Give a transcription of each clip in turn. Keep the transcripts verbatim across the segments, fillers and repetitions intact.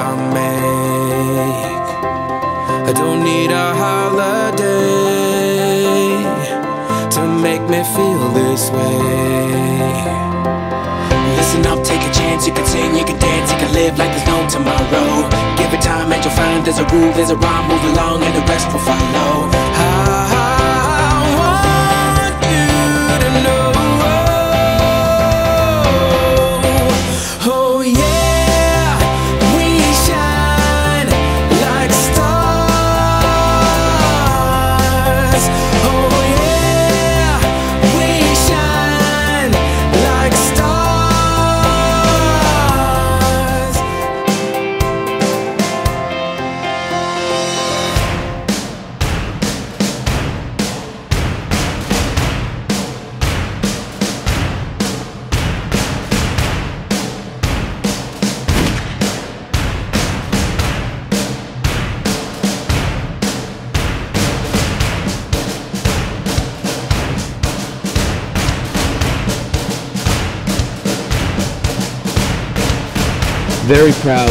I make. I don't need a holiday to make me feel this way. Listen up, take a chance, you can sing, you can dance, you can live like there's no tomorrow. Give it time and you'll find there's a rule, there's a rhyme, move along and the rest will follow. Very proud,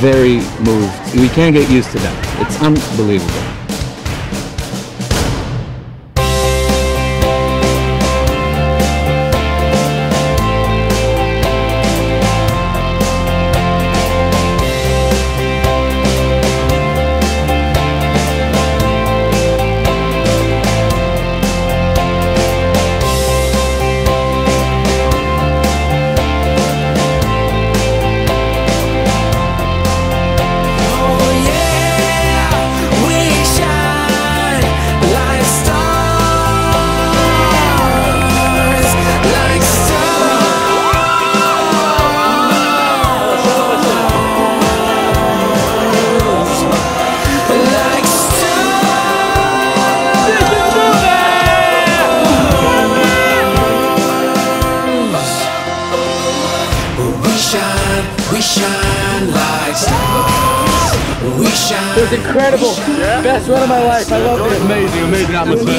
very moved. We can't get used to that. It's unbelievable. We shine like stars. We shine. It was incredible. Yeah. Best run of my life. I loved it. Amazing, amazing atmosphere.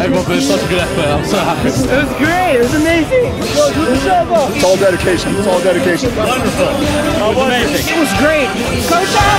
Everyone put in such a good effort. I'm so happy. It was great. It was amazing. It's all dedication. It's all dedication. Wonderful. It was amazing. It was great. Coach.